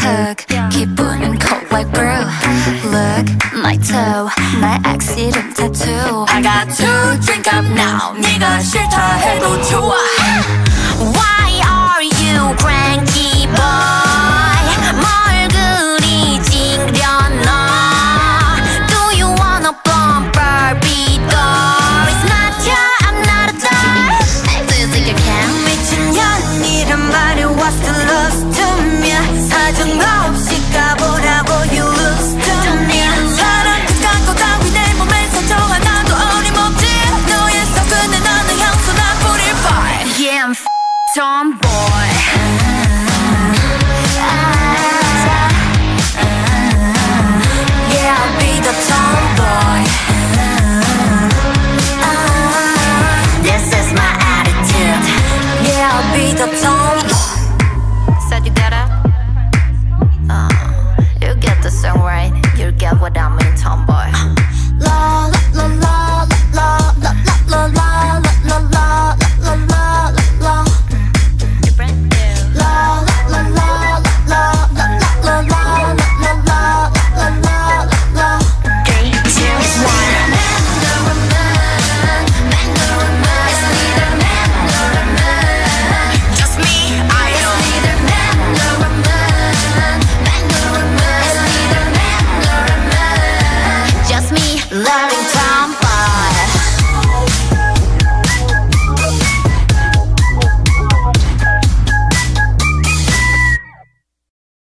hook. 기분 and cold like brew. Look, my toe, my accident tattoo. I got to drink up now. 네가 싫다 해도 좋아.